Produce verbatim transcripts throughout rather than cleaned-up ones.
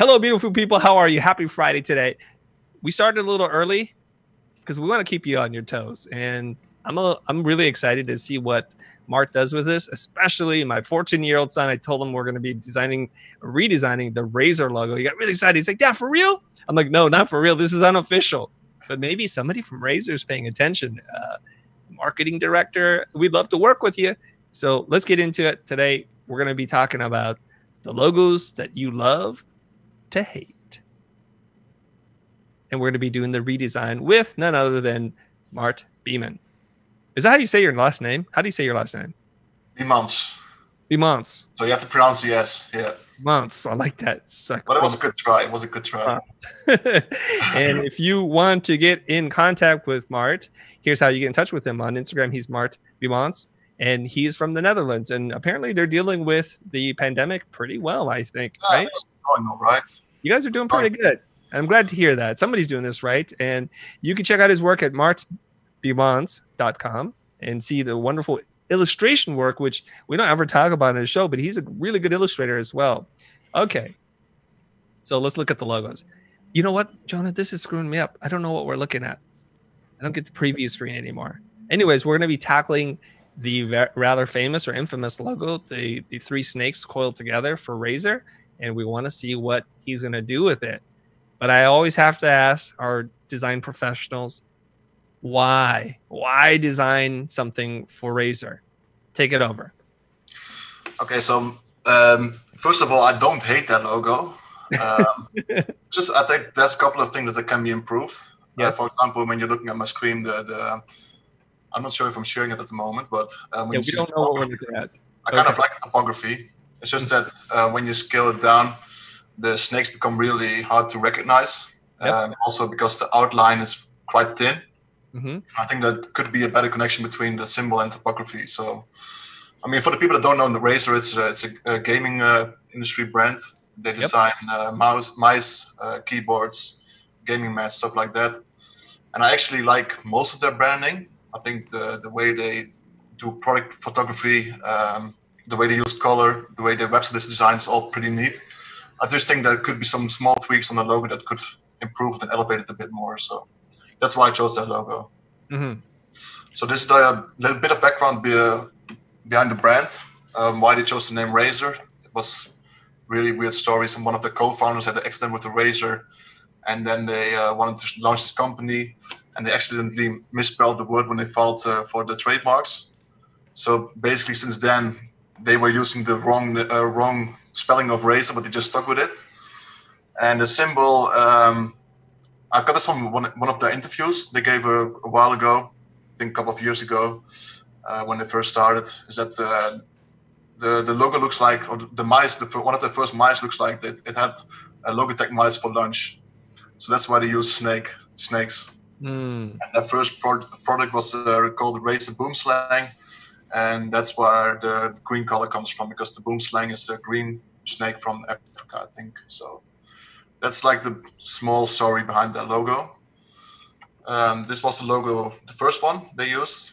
Hello, beautiful people. How are you? Happy Friday today. We started a little early because we want to keep you on your toes. And I'm a, I'm really excited to see what Mart does with this, especially my fourteen-year-old son. I told him we're going to be designing, redesigning the Razer logo. He got really excited. He's like, yeah, for real? I'm like, no, not for real. This is unofficial. But maybe somebody from Razer is paying attention. Uh, marketing director, we'd love to work with you. So let's get into it today. We're going to be talking about the logos that you love to hate. And we're going to be doing the redesign with none other than Mart Biemans. Is that how you say your last name? How do you say your last name? Biemans. Biemans. So you have to pronounce the S. Yeah. Biemans. I like that. Suck. But it was a good try. It was a good try. And if you want to get in contact with Mart, here's how you get in touch with him on Instagram. He's Mart Biemans. And he's from the Netherlands, and apparently they're dealing with the pandemic pretty well, I think, yeah, right? It's going all right. You guys are doing pretty good. I'm glad to hear that. Somebody's doing this right. And you can check out his work at mart biemans dot com and see the wonderful illustration work, which we don't ever talk about in the show, but he's a really good illustrator as well. Okay. So let's look at the logos. You know what, Jonah? This is screwing me up. I don't know what we're looking at. I don't get the preview screen anymore. Anyways, we're going to be tackling the rather famous or infamous logo, the, the three snakes coiled together for Razer, and we want to see what he's going to do with it. But I always have to ask our design professionals, why? Why design something for Razer? Take it over. Okay, so um, first of all, I don't hate that logo. Um, just I think there's a couple of things that can be improved. Yes. Uh, for example, when you're looking at my screen, the... the I'm not sure if I'm sharing it at the moment, but um, when yeah, you see we don't know what we're looking at. I kind okay. of like the topography. It's just that uh, when you scale it down, the snakes become really hard to recognize. Yep. Um, also because the outline is quite thin. Mm-hmm. I think that could be a better connection between the symbol and topography. So, I mean, for the people that don't know the Razer, it's a, it's a, a gaming uh, industry brand. They design yep. uh, mouse, mice, uh, keyboards, gaming mats, stuff like that. And I actually like most of their branding. I think the, the way they do product photography, um, the way they use color, the way their website is designed is all pretty neat. I just think there could be some small tweaks on the logo that could improve and elevate it a bit more. So that's why I chose that logo. Mm-hmm. So this is a little bit of background be, uh, behind the brand, um, why they chose the name Razer. It was really weird stories. And one of the co-founders had an accident with the Razer, and then they uh, wanted to launch this company. And they accidentally misspelled the word when they filed uh, for the trademarks. So basically, since then, they were using the wrong uh, wrong spelling of Razer, but they just stuck with it. And the symbol, um, I got this from one, one of the interviews they gave a, a while ago, I think a couple of years ago, uh, when they first started, is that uh, the, the logo looks like, or the mice, the, one of the first mice looks like it, it had a Logitech mice for lunch. So that's why they use snake snakes. Mm. And the first pro product was uh, called Razer Boomslang, and that's where the green color comes from, because the Boomslang is a green snake from Africa, I think. So that's like the small story behind that logo. Um, this was the logo, the first one they used.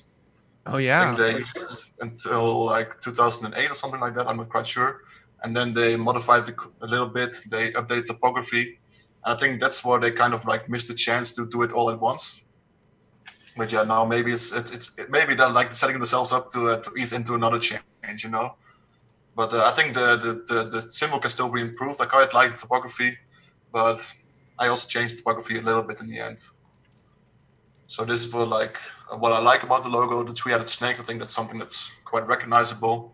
Oh yeah. I think they used it until like two thousand eight or something like that. I'm not quite sure. And then they modified it a little bit. They updated topography. I think that's where they kind of like missed the chance to do it all at once. But yeah, now maybe it's it's, it's maybe they're like setting themselves up to uh, to ease into another change, you know. But uh, I think the, the the the symbol can still be improved. I quite like the topography, but I also changed topography a little bit in the end. So this is what, like what I like about the logo, the three-headed snake. I think that's something that's quite recognizable.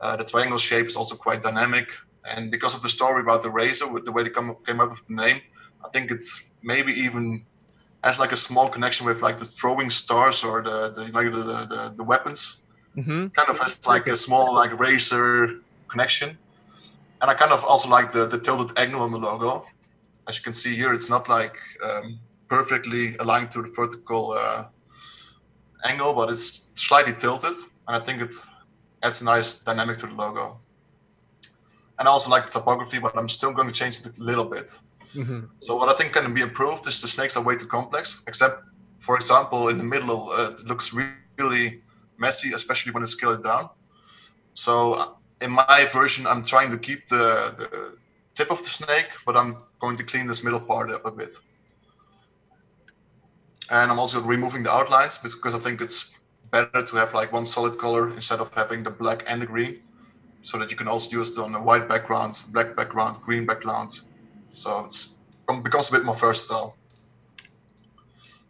Uh, the triangle shape is also quite dynamic. And because of the story about the Razer, with the way they come, came up with the name, I think it's maybe even has like a small connection with like the throwing stars or the the like the, the, the weapons. Mm-hmm. Kind of has like a small like Razer connection. And I kind of also like the, the tilted angle on the logo. As you can see here, it's not like um, perfectly aligned to the vertical uh, angle, but it's slightly tilted. And I think it adds a nice dynamic to the logo. And I also like the topography, but I'm still going to change it a little bit. Mm-hmm. So what I think can be improved is the snakes are way too complex, except, for example, in the middle, uh, it looks really messy, especially when you scale it down. So in my version, I'm trying to keep the, the, tip of the snake, but I'm going to clean this middle part up a bit. And I'm also removing the outlines because I think it's better to have like one solid color instead of having the black and the green, so that you can also use it on a white background, black background, green background. So it's, it becomes a bit more versatile.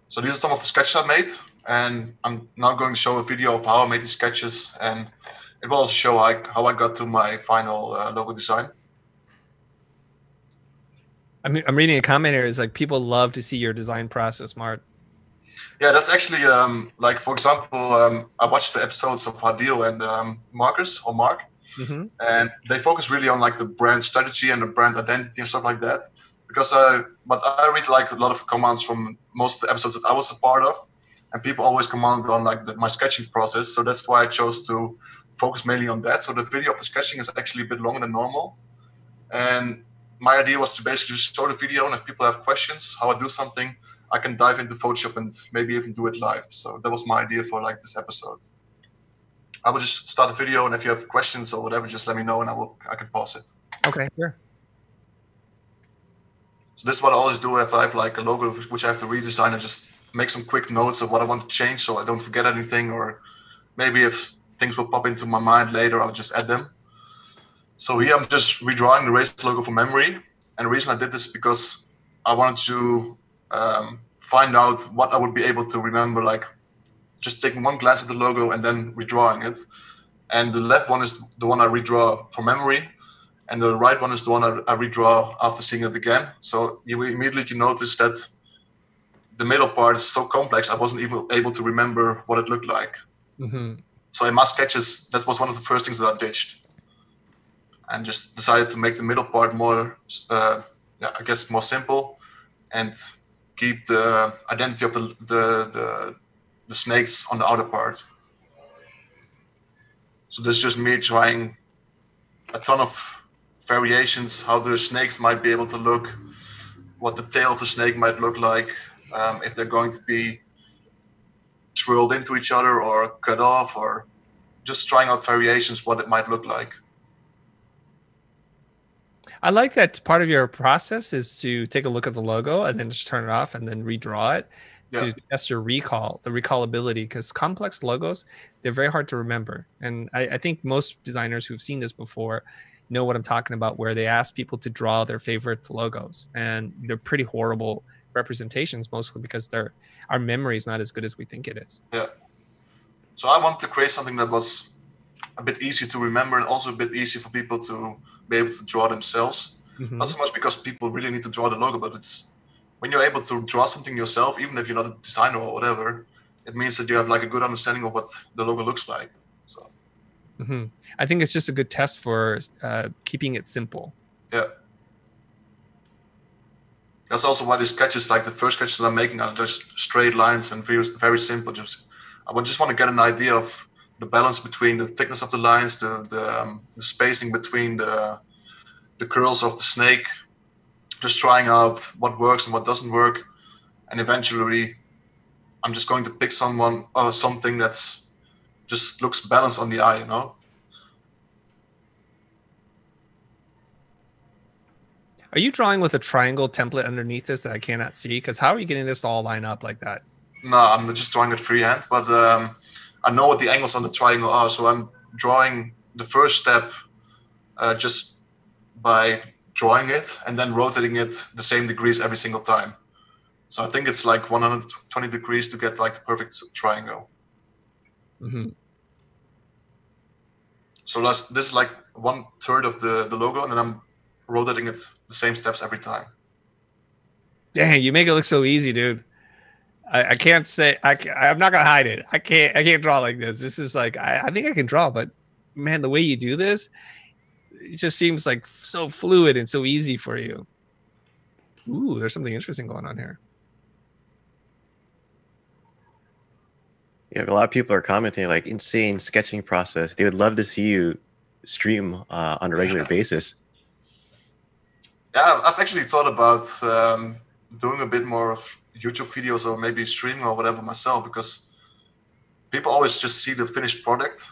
So these are some of the sketches I made, and I'm now going to show a video of how I made these sketches, and it will also show like how I got to my final uh, logo design. I mean, I'm reading a comment here. It's like people love to see your design process, Mart. Yeah, that's actually um, like, for example, um, I watched the episodes of Hadil and um, Marcus or Mark, mm-hmm. and they focus really on like the brand strategy and the brand identity and stuff like that. Because I, but I read like a lot of comments from most of the episodes that I was a part of, and people always comment on like the, my sketching process. So that's why I chose to focus mainly on that. So the video of the sketching is actually a bit longer than normal, and my idea was to basically just show the video, and if people have questions how I do something, I can dive into Photoshop and maybe even do it live. So that was my idea for like this episode. I will just start the video, and if you have questions or whatever, just let me know, and I will I can pause it. Okay, sure. So this is what I always do if I have like a logo which I have to redesign, and just make some quick notes of what I want to change so I don't forget anything, or maybe if things will pop into my mind later, I'll just add them. So here I'm just redrawing the Razer logo from memory, and the reason I did this is because I wanted to um, find out what I would be able to remember, like just taking one glance at the logo and then redrawing it. And the left one is the one I redraw from memory, and the right one is the one I, I redraw after seeing it again. So you immediately notice that the middle part is so complex, I wasn't even able to remember what it looked like. Mm-hmm. So in my sketches, that was one of the first things that I ditched, and just decided to make the middle part more, uh, yeah, I guess, more simple, and keep the identity of the, the, the, the snakes on the outer part. So this is just me trying a ton of variations, how the snakes might be able to look, what the tail of the snake might look like, um, if they're going to be twirled into each other or cut off, or just trying out variations, what it might look like. I like that part of your process is to take a look at the logo and then just turn it off and then redraw it yeah. to test your recall, the recallability, because complex logos, they're very hard to remember. And I, I think most designers who've seen this before know what I'm talking about, where they ask people to draw their favorite logos, and they're pretty horrible representations, mostly because they're, our memory is not as good as we think it is. Yeah. So I wanted to create something that was a bit easier to remember, and also a bit easier for people to be able to draw themselves. Mm-hmm. Not so much because people really need to draw the logo, but it's when you're able to draw something yourself, even if you're not a designer or whatever, it means that you have like a good understanding of what the logo looks like. So, mm-hmm. I think it's just a good test for uh, keeping it simple. Yeah. That's also why these sketches, like the first sketches that I'm making, are just straight lines and very, very simple. Just I would just want to get an idea of the balance between the thickness of the lines, the the, um, the spacing between the the curls of the snake, just trying out what works and what doesn't work, and eventually, I'm just going to pick someone or something that's just looks balanced on the eye, you know. Are you drawing with a triangle template underneath this that I cannot see? Because how are you getting this to all line up like that? No, I'm just drawing it freehand, but. Um, I know what the angles on the triangle are, so I'm drawing the first step uh, just by drawing it and then rotating it the same degrees every single time. So I think it's like one hundred twenty degrees to get like the perfect triangle. Mm-hmm. So last, this is like one third of the, the logo, and then I'm rotating it the same steps every time. Dang, you make it look so easy, dude. I, I can't say I, I'm not gonna hide it. I can't. I can't draw like this. This is like I, I think I can draw, but man, the way you do this, it just seems like so fluid and so easy for you. Ooh, there's something interesting going on here. Yeah, a lot of people are commenting like insane sketching process. They would love to see you stream uh, on a regular basis. Yeah, I've actually thought about um, doing a bit more of YouTube videos or maybe streaming or whatever myself, because people always just see the finished product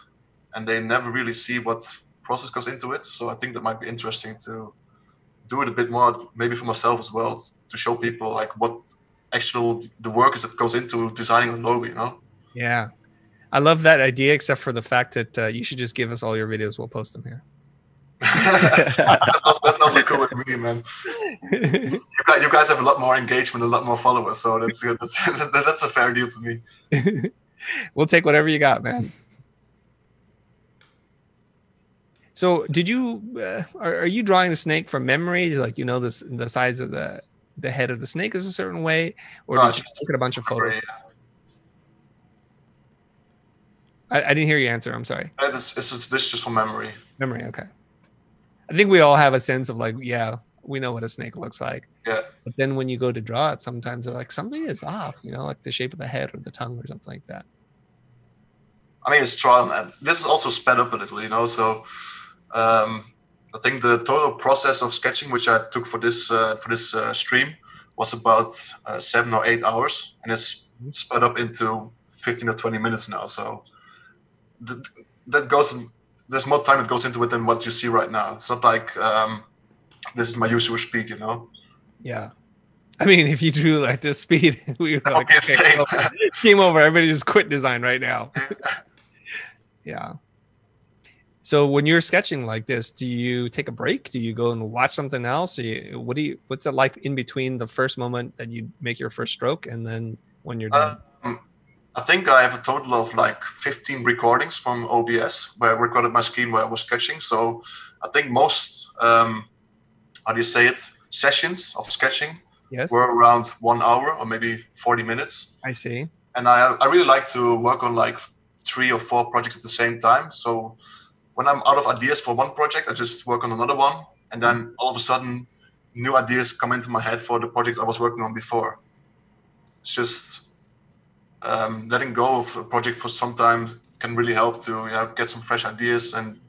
and they never really see what process goes into it. So I think that might be interesting to do it a bit more, maybe for myself as well, to show people like what actual the work is that goes into designing a logo, you know? Yeah. I love that idea, except for the fact that uh, you should just give us all your videos. We'll post them here. That's, not, that's not so cool with me, man. You guys, you guys have a lot more engagement, a lot more followers, so that's good. That's, that's a fair deal to me. We'll take whatever you got, man. So, did you uh, are, are you drawing the snake from memory? Like, you know, this the size of the the head of the snake is a certain way, or no, did you just look at a bunch of photos? Yeah. I, I didn't hear your answer. I'm sorry. Uh, this, this is this just from memory. Memory, okay. I think we all have a sense of like, yeah, we know what a snake looks like. Yeah. But then when you go to draw it, sometimes they're like, something is off, you know, like the shape of the head or the tongue or something like that. I mean, it's trial, man. This is also sped up a little, you know, so um, I think the total process of sketching, which I took for this uh, for this uh, stream, was about uh, seven or eight hours, and it's sped up into fifteen or twenty minutes now. So th that goes... In, there's more time that goes into it than what you see right now. It's not like um, this is my usual speed, you know? Yeah. I mean, if you drew like this speed, we would like, okay, over. Game over. Everybody just quit design right now. Yeah. So when you're sketching like this, do you take a break? Do you go and watch something else? Or you, what do you, what's it like in between the first moment that you make your first stroke and then when you're done? Um, I think I have a total of like fifteen recordings from O B S where I recorded my screen where I was sketching. So I think most, um, how do you say it, sessions of sketching yes. were around one hour or maybe forty minutes. I see. And I, I really like to work on like three or four projects at the same time. So when I'm out of ideas for one project, I just work on another one. And then all of a sudden, new ideas come into my head for the projects I was working on before. It's just... Um, letting go of a project for some time can really help to, you know, get some fresh ideas and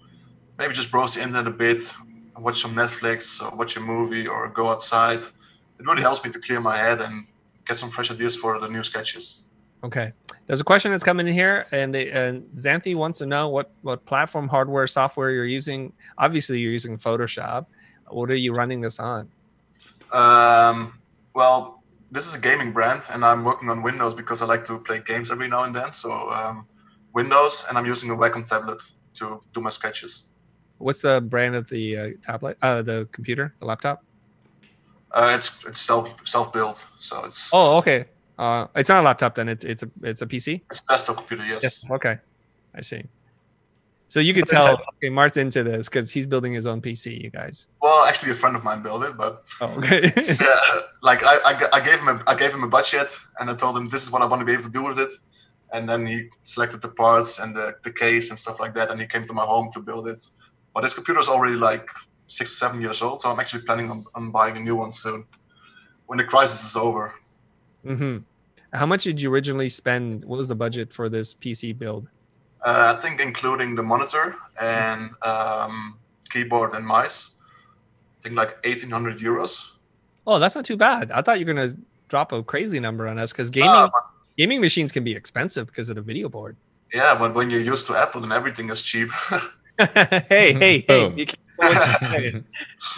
maybe just browse the internet a bit, watch some Netflix, or watch a movie, or go outside. It really helps me to clear my head and get some fresh ideas for the new sketches. Okay. There's a question that's coming in here, and, they, and Xanthi wants to know what, what platform, hardware, software you're using. Obviously, you're using Photoshop. What are you running this on? Um, well... This is a gaming brand, and I'm working on Windows because I like to play games every now and then. So um, Windows, and I'm using a Wacom tablet to do my sketches. What's the brand of the uh, tablet, uh, the computer, the laptop? Uh, it's it's self self built, so it's. Oh, okay. Uh, it's not a laptop then. It's it's a it's a P C. It's a desktop computer, yes. yes. Okay, I see. So you could tell okay, Mart's into this because he's building his own P C, you guys. Well, actually, a friend of mine built it, but oh, okay. yeah, like I, I, I gave him, a, I gave him a budget, and I told him this is what I want to be able to do with it, and then he selected the parts and the, the case and stuff like that, and he came to my home to build it. But his computer is already like six or seven years old, so I'm actually planning on, on buying a new one soon when the crisis is over. Mm-hmm. How much did you originally spend? What was the budget for this P C build? Uh, I think including the monitor and um, keyboard and mice, I think like eighteen hundred euros. Oh, that's not too bad. I thought you were going to drop a crazy number on us because gaming, uh, gaming machines can be expensive because of the video board. Yeah, but when you're used to Apple, then everything is cheap. hey, hey, Boom. hey. You can't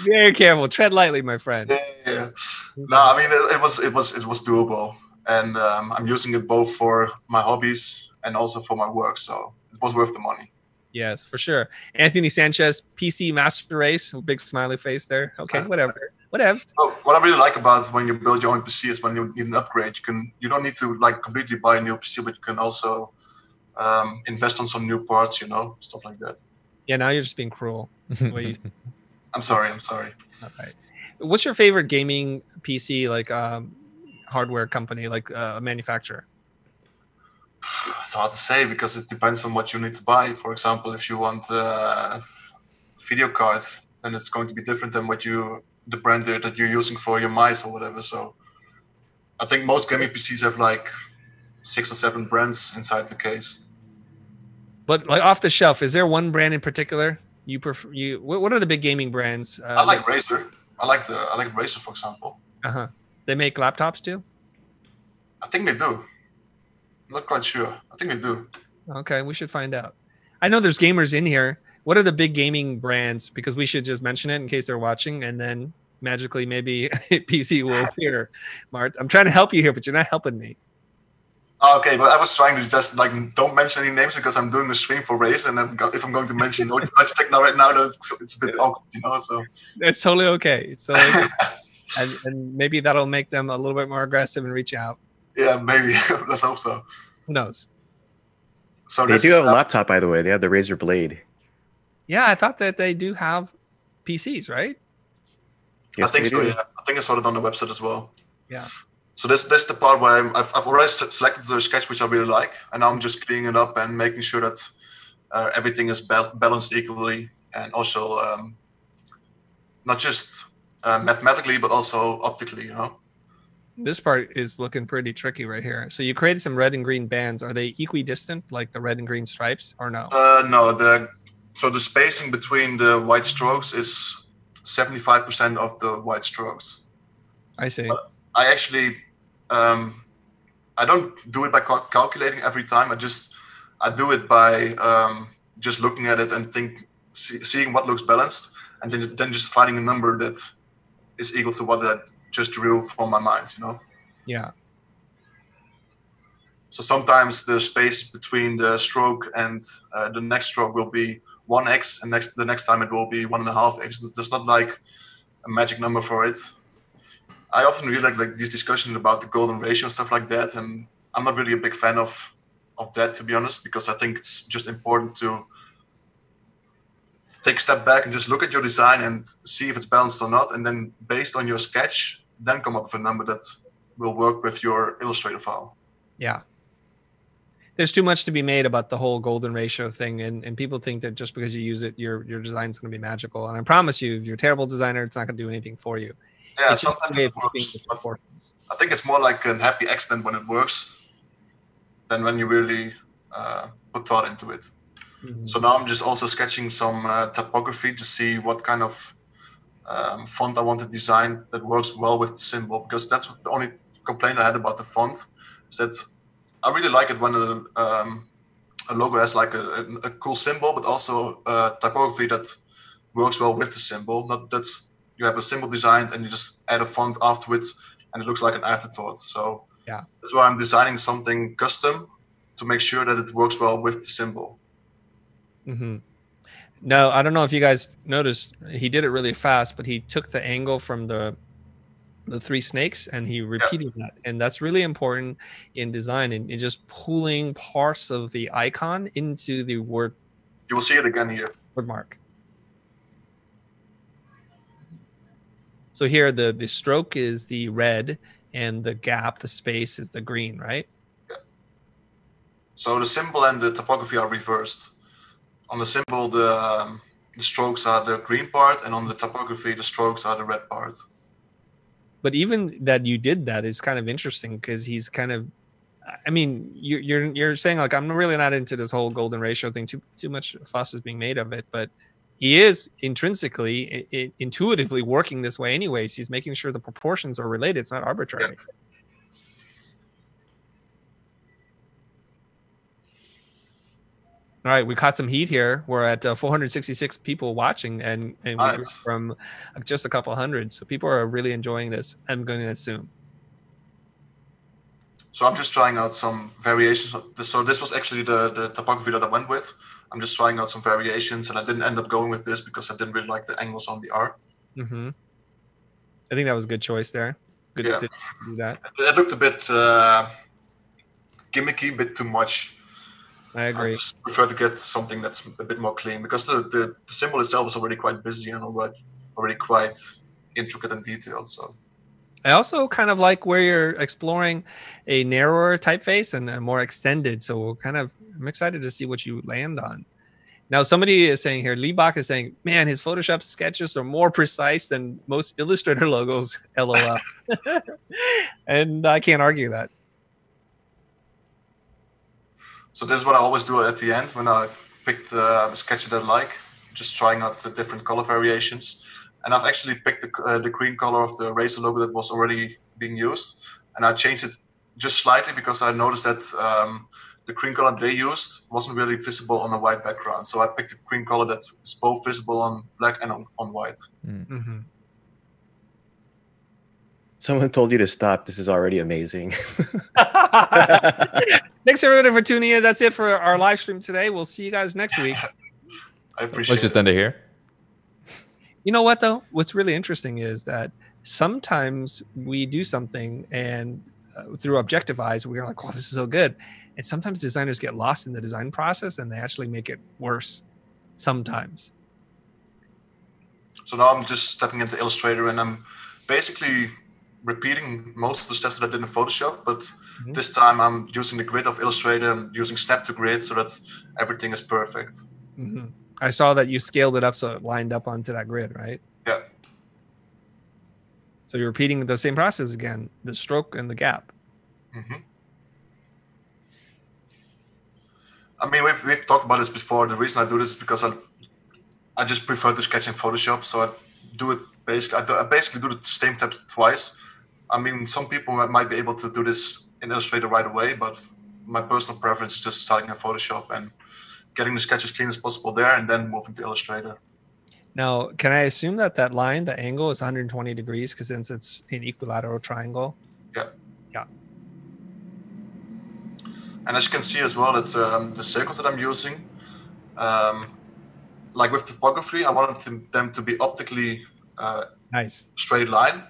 Very careful. Tread lightly, my friend. Yeah, yeah. No, I mean, it, it, was, it, was, it was doable. And um, I'm using it both for my hobbies and also for my work, so it was worth the money. Yes, for sure. Anthony Sanchez, P C Master Race, big smiley face there. Okay, whatever, whatever. So what I really like about when you build your own P C is when you need an upgrade, you can you don't need to like completely buy a new P C, but you can also um, invest on some new parts, you know, stuff like that. Yeah, now you're just being cruel. you... I'm sorry, I'm sorry. All right. What's your favorite gaming P C, like um, hardware company, like a uh, manufacturer? It's hard to say because it depends on what you need to buy. For example, if you want a video card, then it's going to be different than what you the brand that you're using for your mice or whatever. So I think most gaming P Cs have like six or seven brands inside the case. But like off the shelf, is there one brand in particular you prefer? You what are the big gaming brands? Uh, I like Razer. I like the I like Razer, for example. Uh huh. They make laptops too. I think they do. I'm not quite sure. I think we do. Okay, we should find out. I know there's gamers in here. What are the big gaming brands? Because we should just mention it in case they're watching, and then magically maybe P C will appear. Mart, I'm trying to help you here, but you're not helping me. Okay, but I was trying to just like don't mention any names because I'm doing a stream for Razer, and I've got, if I'm going to mention Logitech now right now, that's, it's a bit yeah. awkward, you know. So it's totally okay. It's totally okay. And, and maybe that'll make them a little bit more aggressive and reach out. Yeah, maybe. Let's hope so. Who knows? So they do have uh, a laptop, by the way. They have the Razer Blade. Yeah, I thought that they do have P Cs, right? Yes, I think so. Do. Yeah, I think I saw it on the website as well. Yeah. So this that's the part where I'm, I've I've already selected the sketch which I really like, and now I'm just cleaning it up and making sure that uh, everything is ba balanced equally, and also um, not just uh, mathematically but also optically, you know. This part is looking pretty tricky right here. So you created some red and green bands. Are they equidistant, like the red and green stripes, or no? Uh, no. The so the spacing between the white strokes is seventy-five percent of the white strokes. I see. But I actually. Um, I don't do it by cal calculating every time. I just I do it by um, just looking at it and think, see, seeing what looks balanced, and then then just finding a number that is equal to what I just drew from my mind. You know. Yeah. So sometimes the space between the stroke and uh, the next stroke will be one x, and next the next time it will be one and a half x. There's not like a magic number for it. I often really like, like these discussions about the golden ratio and stuff like that, and I'm not really a big fan of of that, to be honest, because I think it's just important to take a step back and just look at your design and see if it's balanced or not, and then based on your sketch, then come up with a number that will work with your Illustrator file. Yeah. There's too much to be made about the whole golden ratio thing, and, and people think that just because you use it, your, your design's going to be magical, and I promise you, if you're a terrible designer, it's not going to do anything for you. Yeah, it's sometimes it works. I think it's more like an happy accident when it works than when you really uh, put thought into it. Mm-hmm. So now I'm just also sketching some uh, typography to see what kind of um, font I want to design that works well with the symbol, because that's the only complaint I had about the font, is that I really like it when a, um, a logo has like a, a cool symbol, but also uh, typography that works well with the symbol. Not that's you have a symbol designed and you just add a font afterwards and it looks like an afterthought. So yeah, that's why I'm designing something custom to make sure that it works well with the symbol. Mm-hmm. Now, I don't know if you guys noticed, he did it really fast, but he took the angle from the the three snakes and he repeated yeah. that. And that's really important in design and, and just pulling parts of the icon into the word. You will see it again here. Word mark. So here the, the stroke is the red and the gap, the space is the green, right? Yeah. So the symbol and the typography are reversed. On the symbol, the, um, the strokes are the green part, and on the typography, the strokes are the red part. But even that you did that is kind of interesting, because he's kind of, I mean, you're, you're, you're saying like, I'm really not into this whole golden ratio thing. Too, too much fuss is being made of it, but he is intrinsically, I I intuitively working this way anyways. He's making sure the proportions are related. It's not arbitrary. Yeah. All right, we caught some heat here. We're at uh, four hundred sixty-six people watching, and, and nice. We grew from just a couple hundred. So people are really enjoying this, I'm going to assume. So I'm just trying out some variations. So this was actually the, the typography that I went with. I'm just trying out some variations, and I didn't end up going with this because I didn't really like the angles on the R. Mm-hmm. I think that was a good choice there. Good yeah. decision to do that. It looked a bit uh, gimmicky, a bit too much. I agree. I just prefer to get something that's a bit more clean, because the, the, the symbol itself is already quite busy and already quite intricate and detailed. So. I also kind of like where you're exploring a narrower typeface and a more extended. So we'll kind of, I'm excited to see what you land on. Now, somebody is saying here, Lee Bach is saying, man, his Photoshop sketches are more precise than most Illustrator logos, L O L. And I can't argue that. So this is what I always do at the end when I've picked uh, a sketch that I like, just trying out the different color variations. And I've actually picked the, uh, the green color of the Razer logo that was already being used. And I changed it just slightly because I noticed that um, the green color they used wasn't really visible on a white background. So I picked a green color that's both visible on black and on, on white. Mm-hmm. someone told you to stop. This is already amazing. Thanks everyone for tuning in. That's it for our live stream today. We'll see you guys next week. I appreciate Let's it. just end it here. You know what, though? What's really interesting is that sometimes we do something and uh, through Objectifies, we're like, oh, this is so good. And sometimes designers get lost in the design process and they actually make it worse sometimes. So now I'm just stepping into Illustrator and I'm basically repeating most of the steps that I did in Photoshop, but mm-hmm. this time I'm using the grid of Illustrator and using snap to grid so that everything is perfect. Mm-hmm. I saw that you scaled it up so it lined up onto that grid, right? Yeah. So you're repeating the same process again, the stroke and the gap. Mm-hmm. I mean, we've, we've talked about this before. The reason I do this is because I, I just prefer to sketch in Photoshop. So I do it basically, I, do, I basically do the same step twice. I mean, some people might be able to do this in Illustrator right away, but my personal preference is just starting in Photoshop and getting the sketch as clean as possible there and then moving to Illustrator. Now, can I assume that that line, the angle is one hundred twenty degrees because since it's an equilateral triangle? Yeah. Yeah. And as you can see as well, that um, the circles that I'm using, um, like with typography, I wanted to, them to be optically uh, nice, straight line.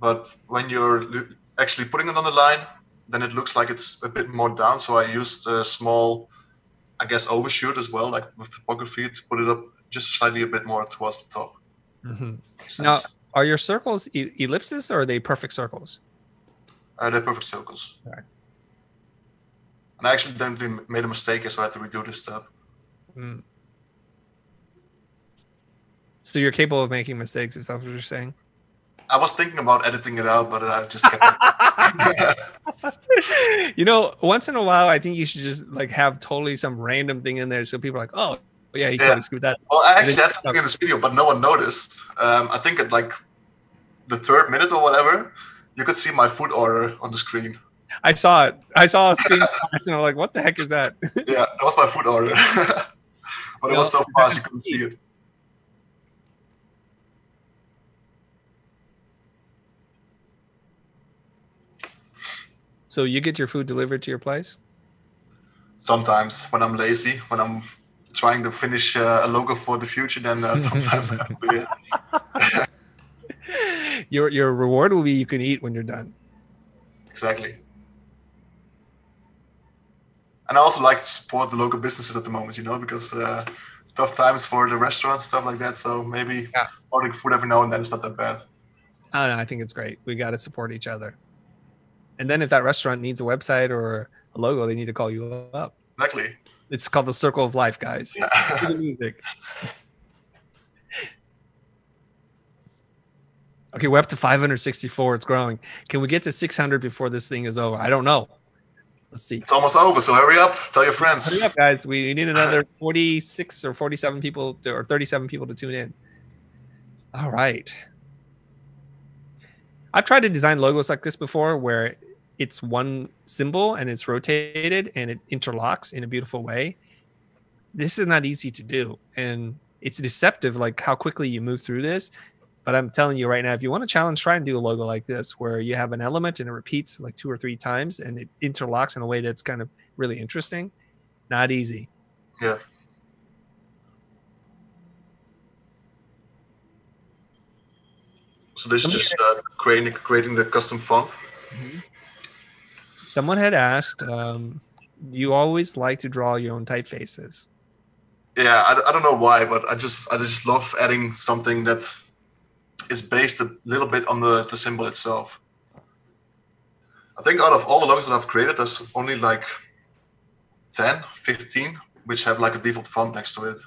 But when you're actually putting it on the line, then it looks like it's a bit more down. So I used a small, I guess, overshoot as well, like with typography, to put it up just slightly a bit more towards the top. Mm-hmm. Now, are your circles e ellipses or are they perfect circles? Uh, they're perfect circles. All right. And I actually then made a mistake, so I had to redo this step. Mm. So you're capable of making mistakes, is that what you're saying? I was thinking about editing it out, but I just kept You know, once in a while, I think you should just like have totally some random thing in there so people are like, oh, yeah, you yeah. can't screw that. Well, actually, that's the thing in this video, but no one noticed. Um, I think at like the third minute or whatever, you could see my food order on the screen. I saw it. I saw a screen flash and I'm like, what the heck is that? Yeah, that was my food order. But it was so fast you couldn't see it. So you get your food delivered to your place? Sometimes when I'm lazy, when I'm trying to finish uh, a logo for the future, then uh, sometimes I have to do it. Your, your reward will be you can eat when you're done. Exactly. And I also like to support the local businesses at the moment, you know, because uh, tough times for the restaurants, stuff like that. So maybe yeah. ordering food every now and then is not that bad. I don't know. I think it's great. We got to support each other. And then if that restaurant needs a website or a logo, they need to call you up. Exactly. It's called the circle of life, guys. Yeah. The music. Okay, we're up to five hundred sixty-four. It's growing. Can we get to six hundred before this thing is over? I don't know. Let's see. It's almost over, so hurry up. Tell your friends. Hurry up, guys. We need another forty-six or forty-seven people to, or thirty-seven people to tune in. All right. I've tried to design logos like this before where it's one symbol and it's rotated and it interlocks in a beautiful way. This is not easy to do. And it's deceptive, like how quickly you move through this. But I'm telling you right now, if you want to challenge, try and do a logo like this where you have an element and it repeats like two or three times and it interlocks in a way that's kind of really interesting. Not easy. Yeah. So this is just uh, creating, creating the custom font. Mm-hmm. Someone had asked, um, you always like to draw your own typefaces. Yeah, I, I don't know why, but I just, I just love adding something that is based a little bit on the, the symbol itself. I think out of all the logos that I've created, there's only like ten, fifteen, which have like a default font next to it.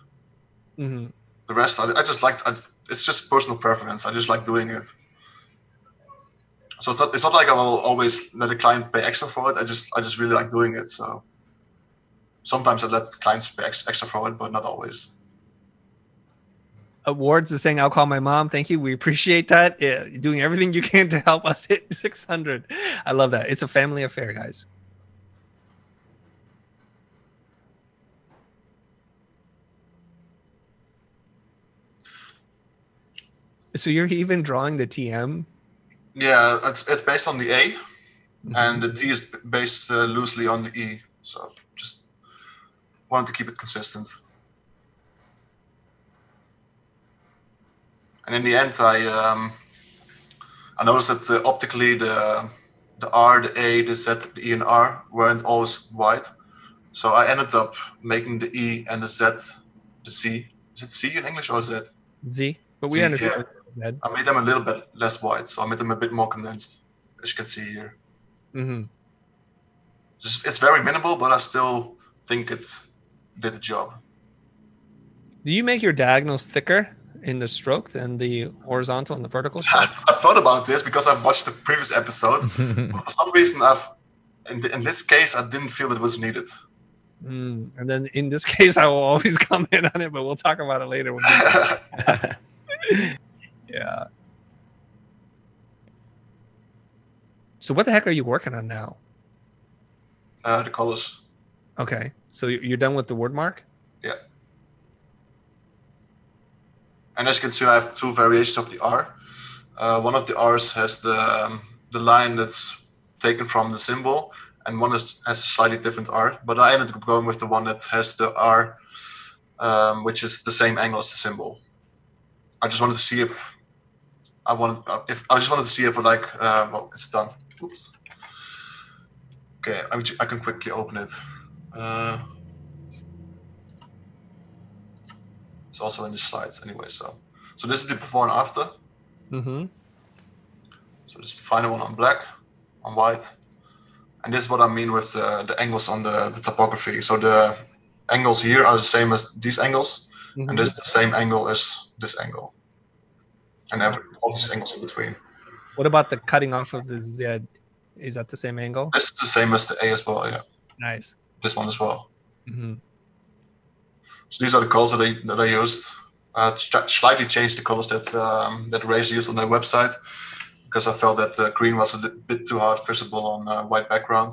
Mm-hmm. The rest, I, I just like, it's just personal preference. I just like doing it. So it's not, it's not like I will always let a client pay extra for it. I just, I just really like doing it. So sometimes I let clients pay extra for it, but not always. Awards is saying, I'll call my mom. Thank you. We appreciate that. Yeah, you're doing everything you can to help us hit six hundred. I love that. It's a family affair, guys. So you're even drawing the T M? Yeah, it's it's based on the A, mm-hmm. and the T is based uh, loosely on the E. So just wanted to keep it consistent. And in the end, I um, I noticed that uh, optically the the R, the A, the Z, the E, and R weren't always white. So I ended up making the E and the Z, the C. Is it C in English or Z? Z. But we Z, ended up. Yeah. I made them a little bit less white, so I made them a bit more condensed, as you can see here. Mm-hmm. Just, it's very minimal, but I still think it did the job. Do you make your diagonals thicker in the stroke than the horizontal and the vertical stroke? I've, I've thought about this because I've watched the previous episode. But for some reason, I've in, the, in this case, I didn't feel it was needed. Mm, and then in this case, I will always comment on it, but we'll talk about it later. Yeah. So what the heck are you working on now? Uh, the colors. Okay. So you're done with the word mark? Yeah. And as you can see, I have two variations of the R. Uh, one of the R's has the um, the line that's taken from the symbol, and one is, has a slightly different R. But I ended up going with the one that has the R, um, which is the same angle as the symbol. I just wanted to see if I wanted if I just wanted to see if like uh, well, it's done. Oops. Okay, I, I can quickly open it. Uh, It's also in the slides anyway. So, so this is the before and after. Mm-hmm. So this is the final one on black, on white, and this is what I mean with the, the angles on the, the topography. So the angles here are the same as these angles, mm-hmm. and this is the same angle as this angle, and every, all these angles in between. What about the cutting off of the Z? Is that the same angle? This is the same as the A as well. Yeah. Nice. This one as well. Mm-hmm. So these are the colors that I, that I used. I slightly changed the colors that um, that Razer used on their website because I felt that uh, green was a bit too hard visible on a white background.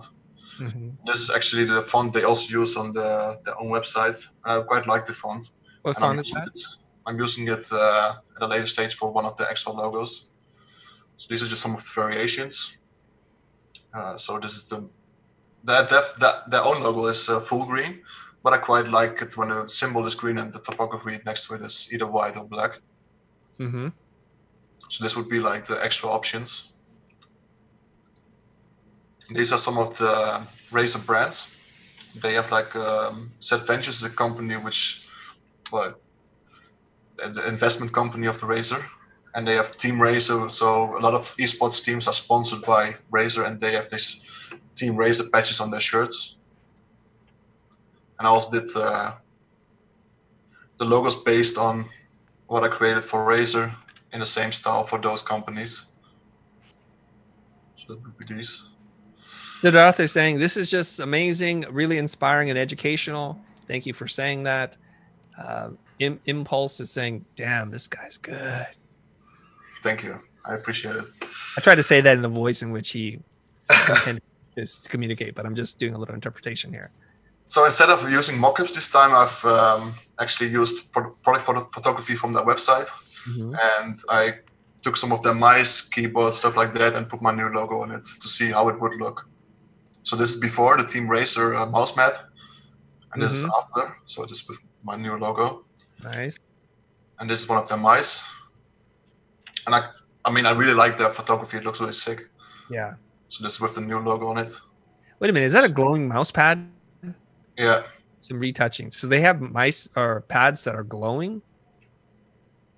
Mm-hmm. This is actually the font they also use on the, their own website. And I quite like the font. What and font I'm is that? It, I'm using it uh, at a later stage for one of the extra logos. So these are just some of the variations. Uh, so this is the that that their own logo is uh, full green. But I quite like it when the symbol is green and the typography next to it is either white or black. Mm-hmm. So this would be like the extra options. And these are some of the Razer brands. They have like um, Razer Ventures is a company which, well, the investment company of the Razer, and they have Team Razer. So a lot of esports teams are sponsored by Razer, and they have these Team Razer patches on their shirts. And I also did uh, the logos based on what I created for Razer in the same style for those companies. So that would be these. Siddharth is saying, this is just amazing, really inspiring and educational. Thank you for saying that. Uh, Im Impulse is saying, damn, this guy's good. Thank you. I appreciate it. I tried to say that in the voice in which he intended to communicate, but I'm just doing a little interpretation here. So instead of using mockups this time, I've um, actually used product photo photography from their website, mm-hmm. and I took some of their mice, keyboard, stuff like that, and put my new logo on it to see how it would look. So this is before the Team Razer uh, mouse mat, and this mm-hmm. is after. So this is with my new logo. Nice. And this is one of their mice, and I, I mean, I really like their photography. It looks really sick. Yeah. So this is with the new logo on it. Wait a minute, is that a glowing mouse pad? Yeah. Some retouching. So they have mice or pads that are glowing?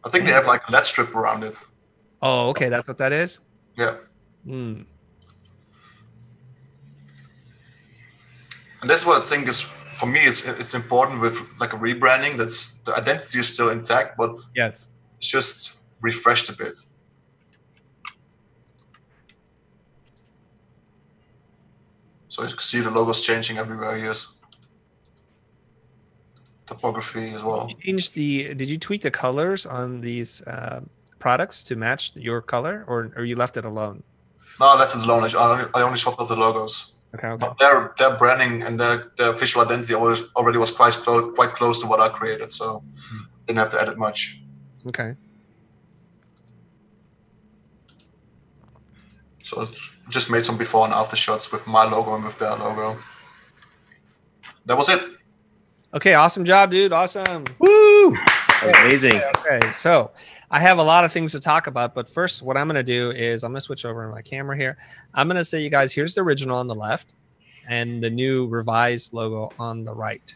I think they have like a L E D strip around it. Oh, okay. That's what that is? Yeah. Mm. And that's what I think is, for me, it's it's important with like a rebranding. That's the identity is still intact, but yes, it's just refreshed a bit. So you can see the logo's changing everywhere, yes. Topography as well. Did you change the, did you tweak the colors on these uh, products to match your color, or, or you left it alone? No, I left it alone. I only, I only swapped out the logos. Okay, okay. But their, their branding and their, their visual identity already, already was quite close, quite close to what I created, so mm-hmm. didn't have to edit much. Okay. So I just made some before and after shots with my logo and with their logo. That was it. Okay, awesome job, dude. Awesome. Woo! Amazing. Okay, okay, so I have a lot of things to talk about, but first what I'm going to do is I'm going to switch over my camera here. I'm going to say, you guys, here's the original on the left and the new revised logo on the right.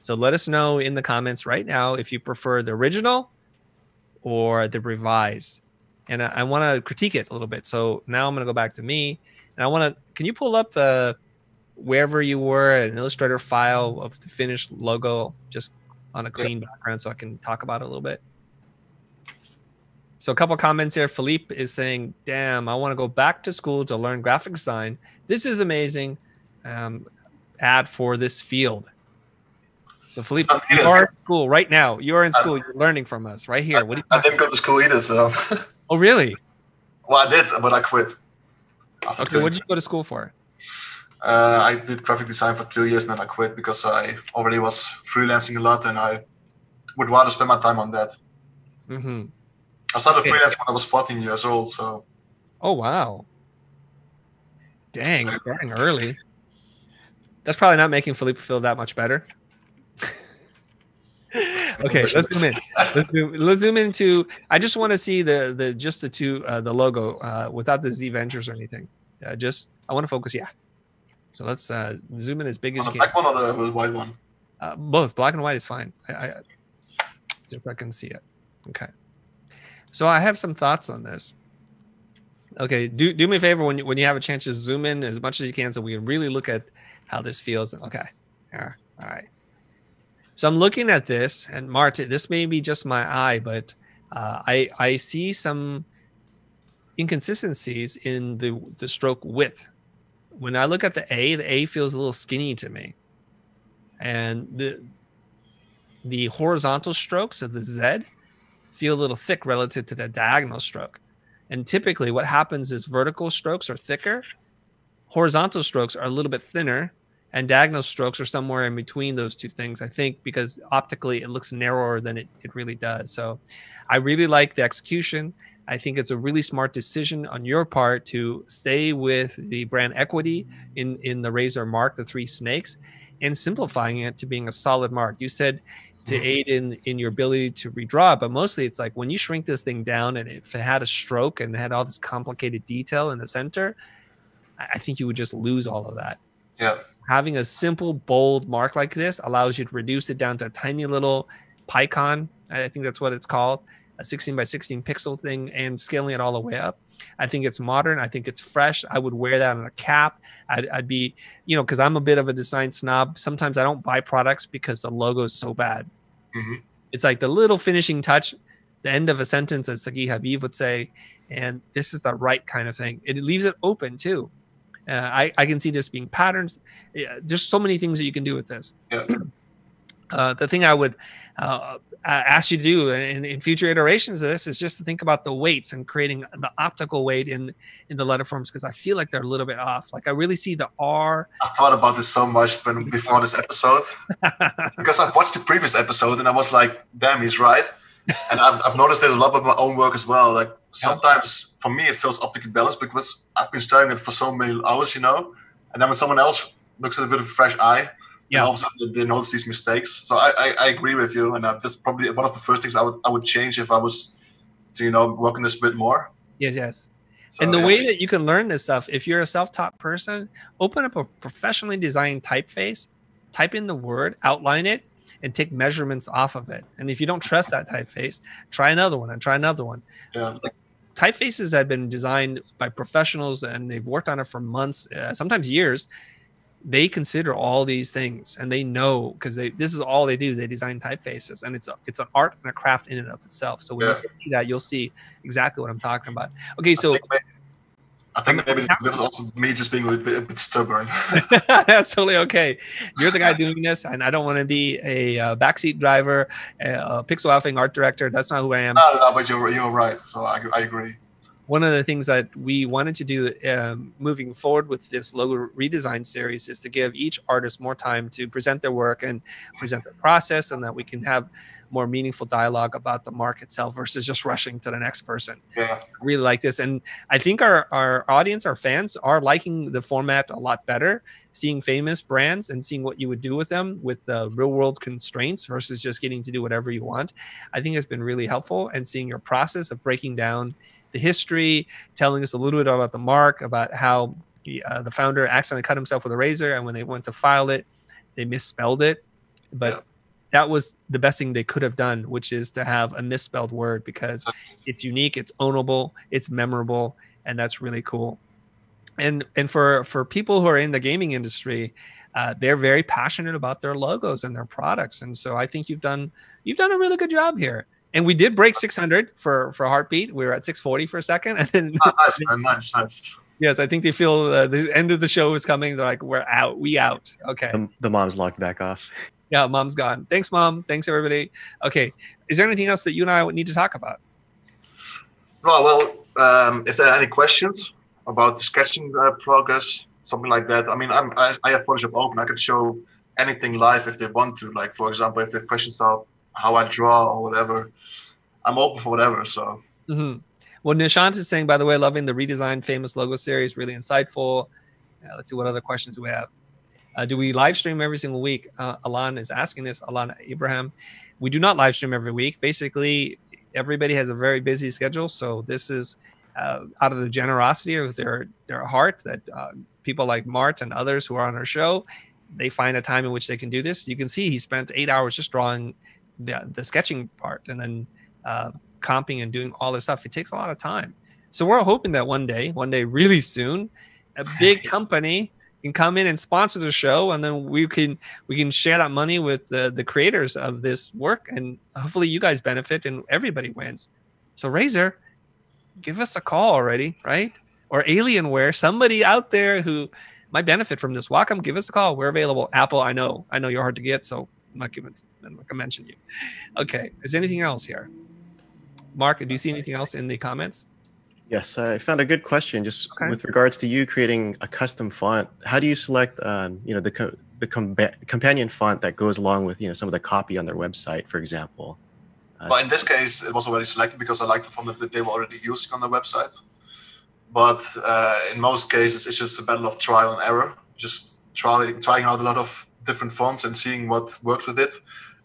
So let us know in the comments right now if you prefer the original or the revised. And I, I want to critique it a little bit. So now I'm going to go back to me. And I want to, can you pull up uh, wherever you were, an Illustrator file of the finished logo just on a clean yep. background so I can talk about it a little bit? So a couple comments here. Philippe is saying, damn, I want to go back to school to learn graphic design. This is amazing um, ad for this field. So Philippe, you are in school right now. You are in school. You're learning from us right here. What do you I didn't go to school either, so. Oh, really? Well, I did, but I quit. Okay, two. What did you go to school for? Uh, I did graphic design for two years, and then I quit because I already was freelancing a lot, and I would rather spend my time on that. Mm-hmm. I started okay. freelancing when I was fourteen years old, so. Oh, wow. Dang, so, dang early. That's probably not making Philippe feel that much better. Okay, let's zoom in. Let's zoom, let's zoom into. I just want to see the the just the two uh, the logo uh, without the Z Ventures or anything. Uh, just I want to focus. Yeah. So let's uh, zoom in as big as you can. Black one or the white one? Uh, both. Black and white is fine. I, I if I can see it. Okay. So I have some thoughts on this. Okay, do do me a favor when you, when you have a chance to zoom in as much as you can so we can really look at how this feels. Okay. Yeah. All right. So I'm looking at this, and Mart, this may be just my eye, but uh, I, I see some inconsistencies in the, the stroke width. When I look at the A, the A feels a little skinny to me. And the, the horizontal strokes of the Z feel a little thick relative to the diagonal stroke. And typically what happens is vertical strokes are thicker, horizontal strokes are a little bit thinner, and diagonal strokes are somewhere in between those two things, I think, because optically it looks narrower than it, it really does. So I really like the execution. I think it's a really smart decision on your part to stay with the brand equity in, in the Razer mark, the three snakes, and simplifying it to being a solid mark. You said to aid in, in your ability to redraw, but mostly it's like when you shrink this thing down and if it had a stroke and had all this complicated detail in the center, I think you would just lose all of that. Yeah. Having a simple, bold mark like this allows you to reduce it down to a tiny little PyCon. I think that's what it's called, a sixteen by sixteen pixel thing, and scaling it all the way up. I think it's modern. I think it's fresh. I would wear that on a cap. I'd, I'd be, you know, because I'm a bit of a design snob. Sometimes I don't buy products because the logo is so bad. Mm-hmm. It's like the little finishing touch, the end of a sentence, as Sagi Habib would say, and this is the right kind of thing. It leaves it open, too. Uh, I, I can see this being patterns. Uh, there's so many things that you can do with this. Yeah. Uh, the thing I would uh, ask you to do in, in future iterations of this is just to think about the weights and creating the optical weight in, in the letter forms, because I feel like they're a little bit off. Like I really see the R. I thought about this so much when, before this episode because I've watched the previous episode and I was like, damn, he's right. And I've, I've noticed that a lot of my own work as well. Like sometimes for me, it feels optically balanced because I've been studying it for so many hours, you know, and then when someone else looks at it with a fresh eye, yeah, all of a sudden they notice these mistakes. So I, I, I agree with you. And that's probably one of the first things I would, I would change if I was to, you know, work on this a bit more. Yes, yes. So, and the yeah. way that you can learn this stuff, if you're a self-taught person, open up a professionally designed typeface, type in the word, outline it, and take measurements off of it. And if you don't trust that typeface, try another one and try another one. Yeah. Like, typefaces have been designed by professionals and they've worked on it for months, uh, sometimes years. They consider all these things and they know because they this is all they do. They design typefaces and it's a, it's an art and a craft in and of itself. So when yeah. you see that, you'll see exactly what I'm talking about. Okay, so... I think maybe, I think maybe this was also me just being a bit, a bit stubborn. That's totally okay. You're the guy doing this and I don't want to be a uh, backseat driver, a, a pixel-alphing art director. That's not who I am. No, no, but you're, you're right. So I, I agree. One of the things that we wanted to do um, moving forward with this logo redesign series is to give each artist more time to present their work and present their process, and that we can have more meaningful dialogue about the mark itself versus just rushing to the next person. Yeah. I really like this. And I think our, our audience, our fans are liking the format a lot better, seeing famous brands and seeing what you would do with them with the real world constraints versus just getting to do whatever you want. I think it's been really helpful, and seeing your process of breaking down the history, telling us a little bit about the mark, about how the, uh, the founder accidentally cut himself with a razor, and when they went to file it, they misspelled it. But yeah. that was the best thing they could have done, which is to have a misspelled word, because it's unique, it's ownable, it's memorable, and that's really cool. And and for, for people who are in the gaming industry, uh, they're very passionate about their logos and their products. And so I think you've done you've done a really good job here. And we did break six hundred for, for Heartbeat. We were at six forty for a second. And then nice, nice, nice. Yes, I think they feel uh, the end of the show is coming. They're like, we're out, we out. Okay. The, the mom's logged back off. Yeah, mom's gone. Thanks, mom. Thanks, everybody. Okay. Is there anything else that you and I need to talk about? No, well, um, if there are any questions about the sketching uh, progress, something like that. I mean, I'm, I, I have Photoshop open. I can show anything live if they want to. Like, for example, if the questions are how I draw or whatever, I'm open for whatever. So. Mm-hmm. Well, Nishant is saying, by the way, loving the redesigned famous logo series. Really insightful. Uh, let's see what other questions we have. Uh, do we live stream every single week? Uh, Alan is asking this, Alan Abraham. We do not live stream every week. Basically, everybody has a very busy schedule. So this is uh, out of the generosity of their, their heart that uh, people like Mart and others who are on our show, they find a time in which they can do this. You can see he spent eight hours just drawing the, the sketching part and then uh, comping and doing all this stuff. It takes a lot of time. So we're hoping that one day, one day really soon, a big company can come in and sponsor the show, and then we can we can share that money with the, the creators of this work, and hopefully you guys benefit and everybody wins. So Razer, give us a call already, right? Or Alienware, somebody out there who might benefit from this. Wacom, give us a call. We're available. Apple, I know, I know you're hard to get, so I'm not giving, I'm not gonna mention you. Okay, is there anything else here? Mark, do you see anything else in the comments? Yes, I found a good question. Just okay. with regards to you creating a custom font, how do you select, um, you know, the co the com companion font that goes along with, you know, some of the copy on their website, for example? Uh, well, in this case, it was already selected because I liked the font that they were already using on the website. But uh, in most cases, it's just a battle of trial and error, just trying trying out a lot of different fonts and seeing what works with it.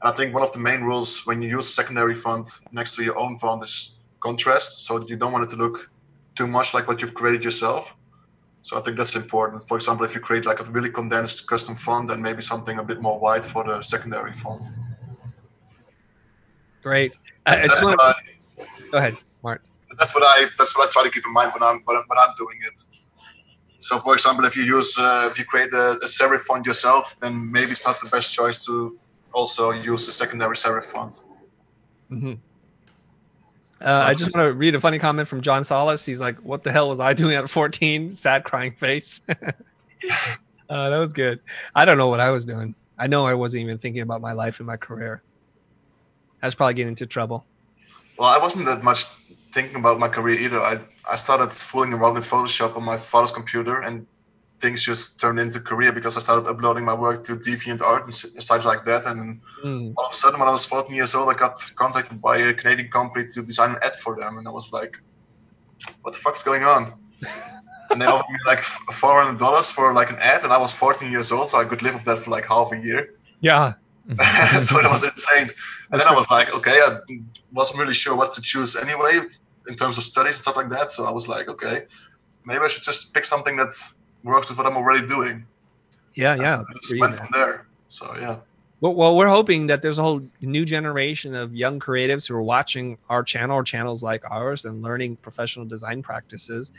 And I think one of the main rules when you use a secondary font next to your own font is contrast, so you don't want it to look too much like what you've created yourself. So I think that's important. For example, if you create like a really condensed custom font, then maybe something a bit more wide for the secondary font. Great. I, I just wanna... I, Go ahead, Mart. That's what I that's what I try to keep in mind when I'm when I'm, when I'm doing it. So for example, if you use uh, if you create a, a serif font yourself, then maybe it's not the best choice to also use a secondary serif font. Mm-hmm. Uh, I just want to read a funny comment from John Solis. He's like, what the hell was I doing at fourteen? Sad crying face. uh, that was good. I don't know what I was doing. I know I wasn't even thinking about my life and my career. I was probably getting into trouble. Well, I wasn't that much thinking about my career either. I, I started fooling around in Photoshop on my father's computer, and things just turned into career because I started uploading my work to DeviantArt and sites like that. And mm. all of a sudden, when I was fourteen years old, I got contacted by a Canadian company to design an ad for them. And I was like, what the fuck's going on? And they offered me like four hundred dollars for like an ad. And I was fourteen years old, so I could live off that for like half a year. Yeah. So it was insane. And then I was like, okay, I wasn't really sure what to choose anyway in terms of studies and stuff like that. So I was like, okay, maybe I should just pick something that's works with what I'm already doing. Yeah, yeah. Just went from there. So yeah. Well, well, we're hoping that there's a whole new generation of young creatives who are watching our channel or channels like ours and learning professional design practices.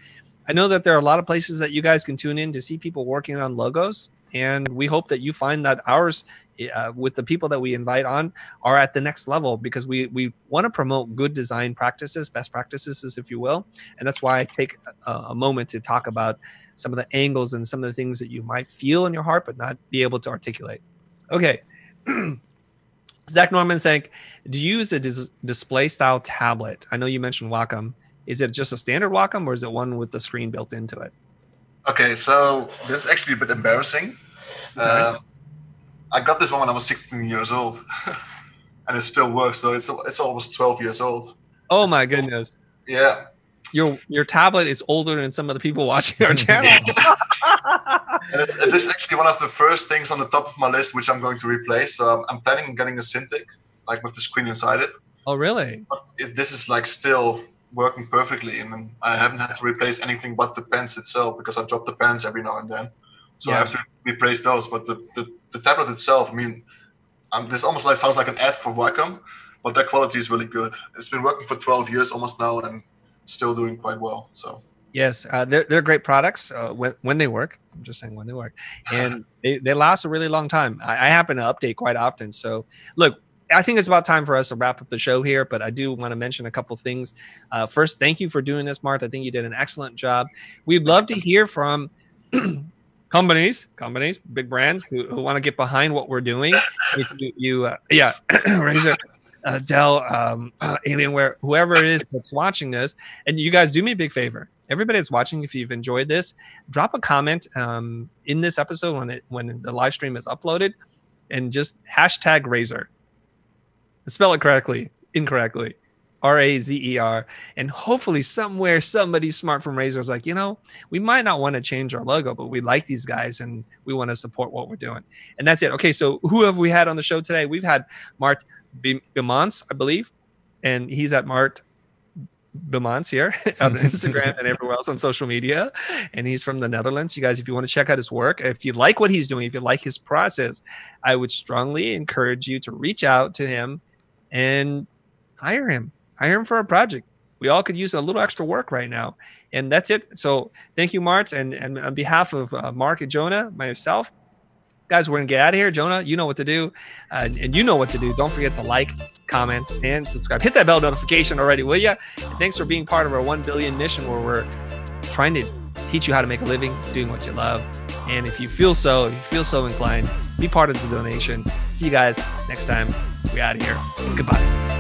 I know that there are a lot of places that you guys can tune in to see people working on logos, and we hope that you find that ours, uh, with the people that we invite on, are at the next level, because we we want to promote good design practices, best practices, if you will, and that's why I take a, a moment to talk about some of the angles and some of the things that you might feel in your heart but not be able to articulate. Okay. Zach Norman saying, do you use a dis display style tablet? I know you mentioned Wacom. Is it just a standard Wacom, or is it one with the screen built into it? Okay, so this is actually a bit embarrassing. Okay. Uh, I got this one when I was sixteen years old. and it still works. So it's it's almost twelve years old. Oh it's, my goodness! Yeah, your your tablet is older than some of the people watching our channel. And it's, it's actually one of the first things on the top of my list, which I'm going to replace. So I'm planning on getting a Cintiq, like with the screen inside it. Oh really? But it, this is like still working perfectly, and I haven't had to replace anything but the pens itself, because I drop the pens every now and then. So yeah. I have to replace those. But the, the, the tablet itself, I mean, um, this almost like sounds like an ad for Wacom, but their quality is really good. It's been working for twelve years almost now, and still doing quite well. So yes, uh, they're, they're great products uh, when, when they work. I'm just saying when they work. And they, they last a really long time. I, I happen to update quite often. So look, I think it's about time for us to wrap up the show here, but I do want to mention a couple things. Uh, first, thank you for doing this, Mart. I think you did an excellent job. We'd love to hear from companies, companies, big brands who, who want to get behind what we're doing. If you, you uh, yeah, Razer, uh, Dell, um, uh, Alienware, whoever it is that's watching this, and you guys do me a big favor. Everybody that's watching, if you've enjoyed this, drop a comment um, in this episode when it when the live stream is uploaded, and just hashtag Razer. Spell it correctly, incorrectly, R A Z E R. And hopefully somewhere somebody smart from Razer is like, you know, we might not want to change our logo, but we like these guys and we want to support what we're doing. And that's it. Okay, so who have we had on the show today? We've had Mart Biemans, I believe, and he's at Mart Biemans here on Instagram and everywhere else on social media, and he's from the Netherlands. You guys, if you want to check out his work, if you like what he's doing, if you like his process, I would strongly encourage you to reach out to him and hire him. Hire him for a project. We all could use a little extra work right now. And that's it. So thank you, Mart. And, and on behalf of uh, Mark and Jonah, myself, guys, we're going to get out of here. Jonah, you know what to do. Uh, and, and you know what to do. Don't forget to like, comment, and subscribe. Hit that bell notification already, will you? And thanks for being part of our one billion mission, where we're trying to teach you how to make a living doing what you love. And if you feel so, if you feel so inclined, be part of the donation. See you guys next time. We're out of here. Goodbye.